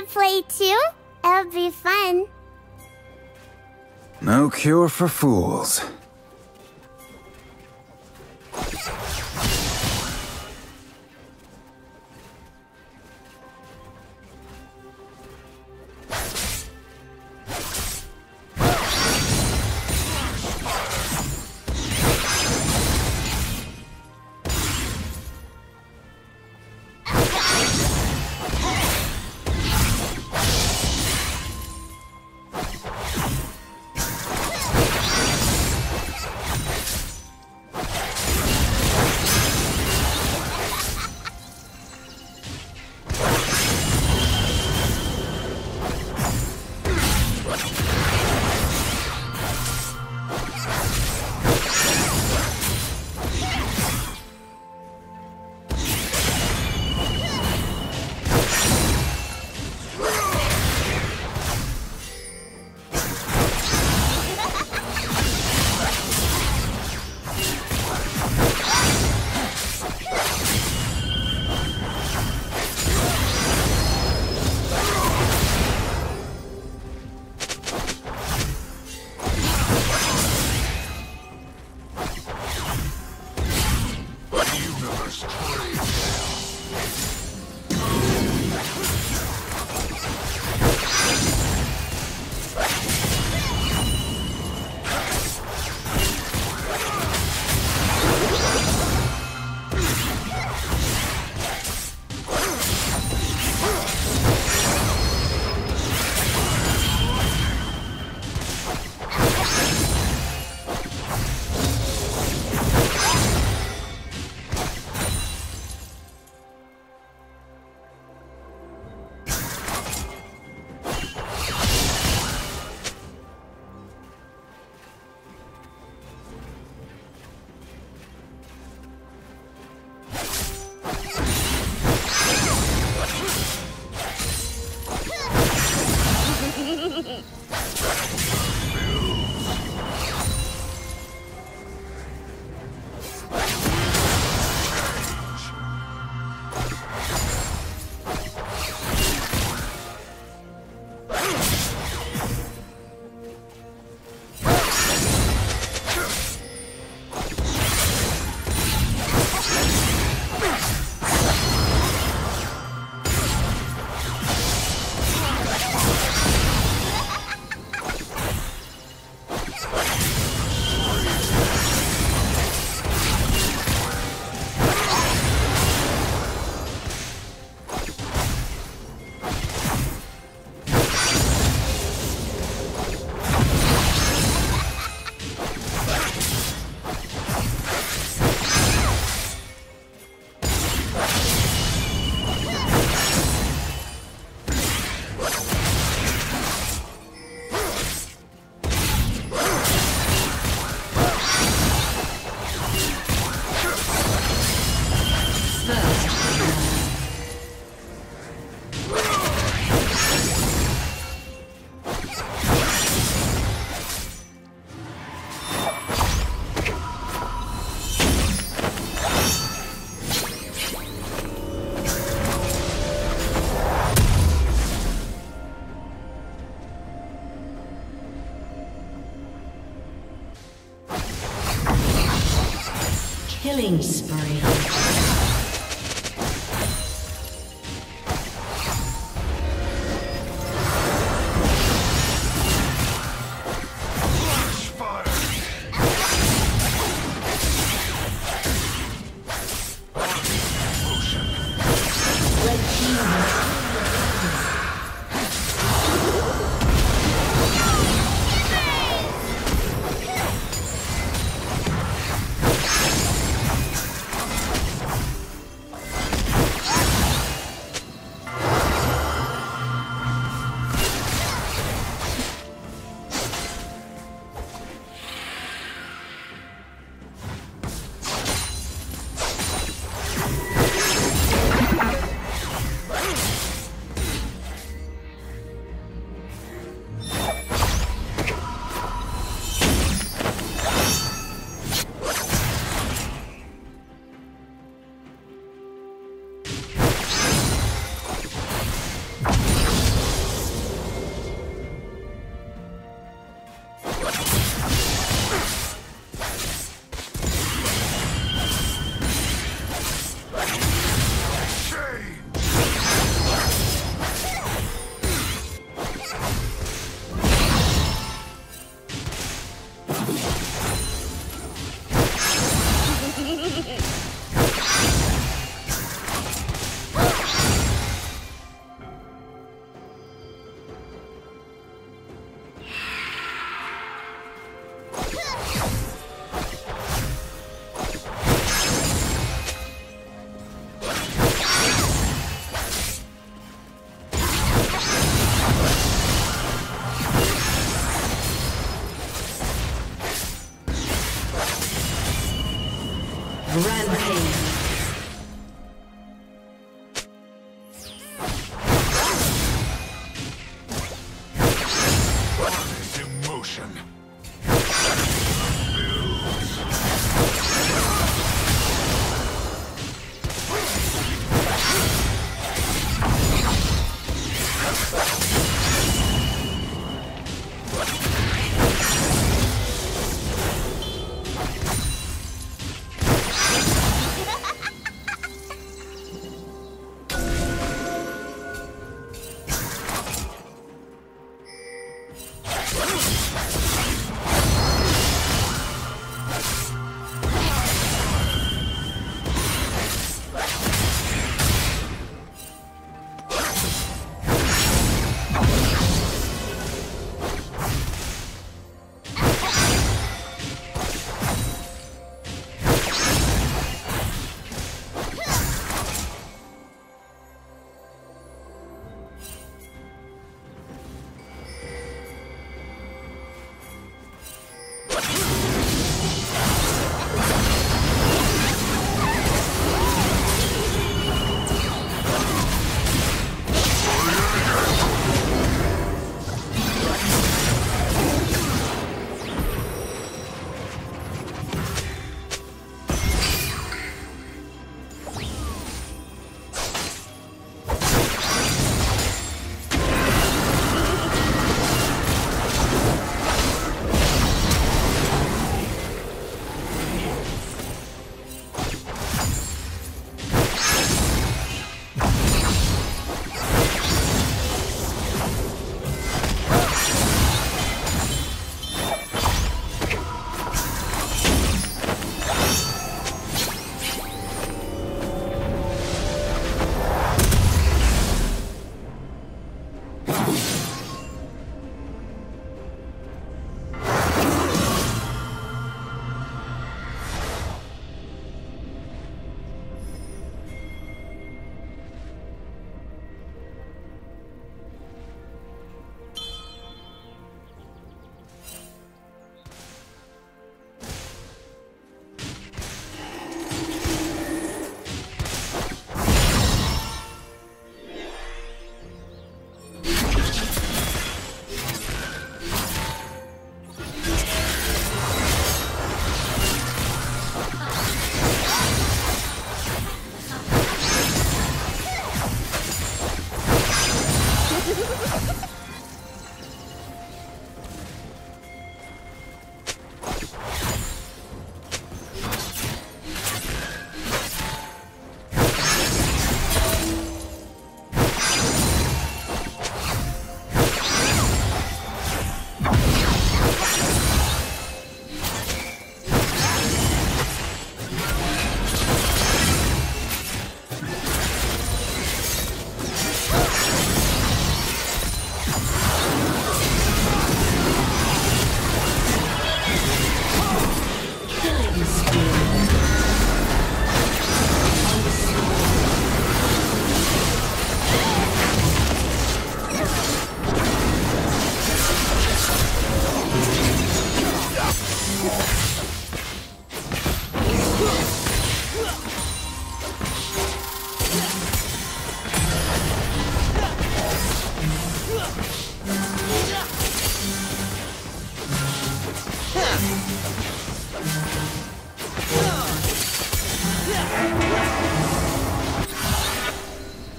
to play too? It'll be fun. No cure for fools. Killing spree.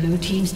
Blue team's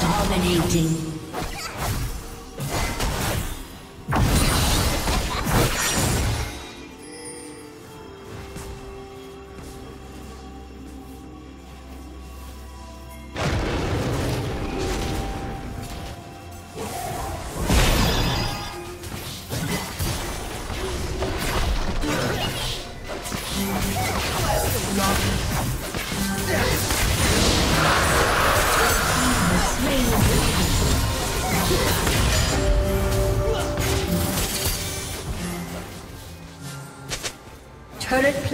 Dominating. Turret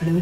Blue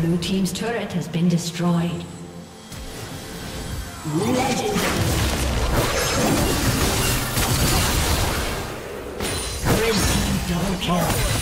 Blue team's turret has been destroyed. Legendary. Red team double kill.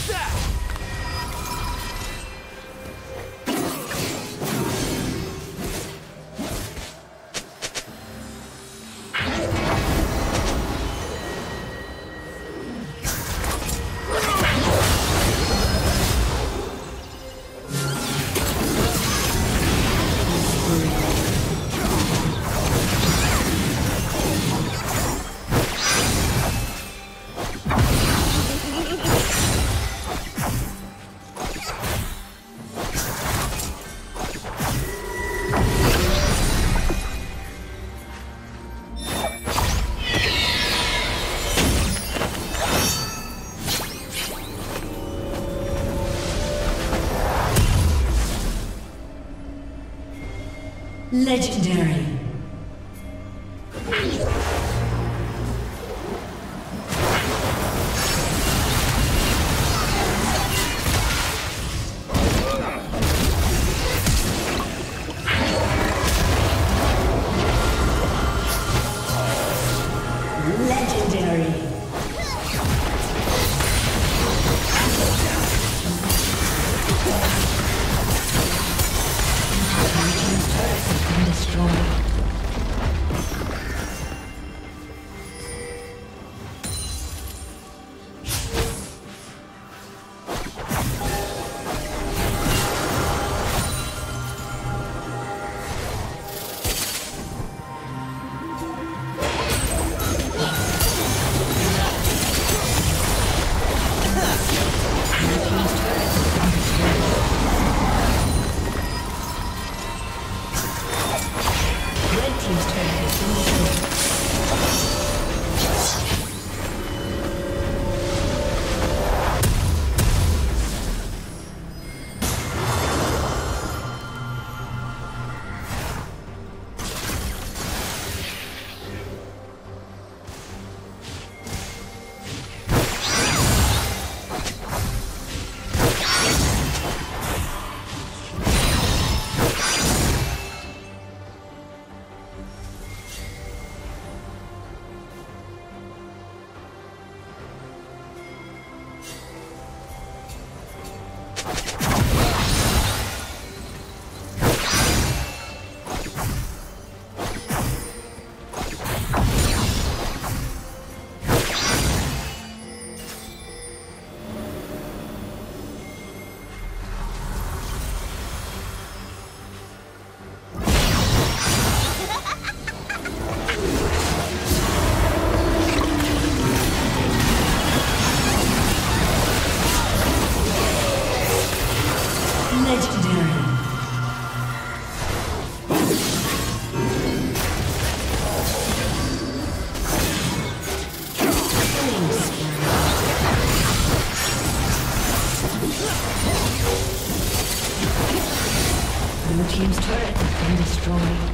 Legendary. Team's turret has been destroyed.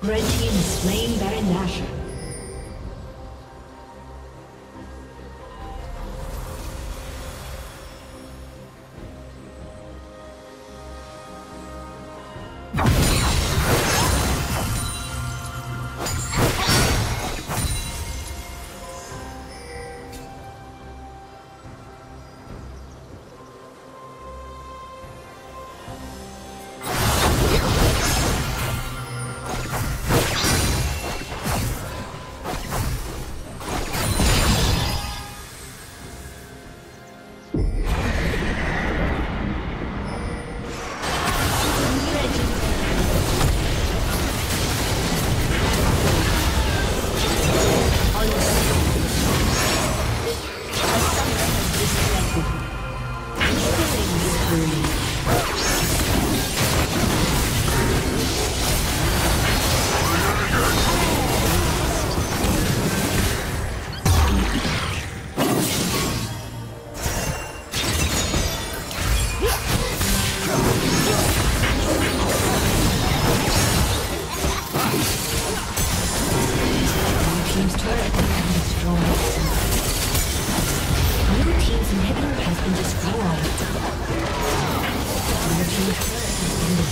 Red team is slain Baron Nashor.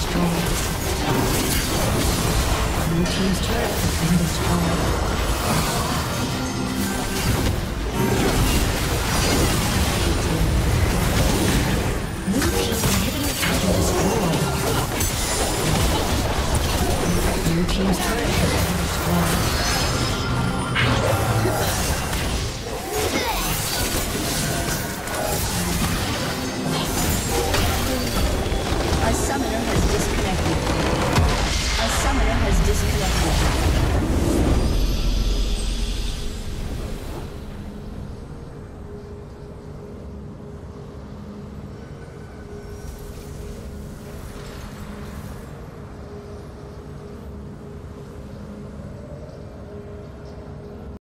destroyed. Blue team's turret has been destroyed.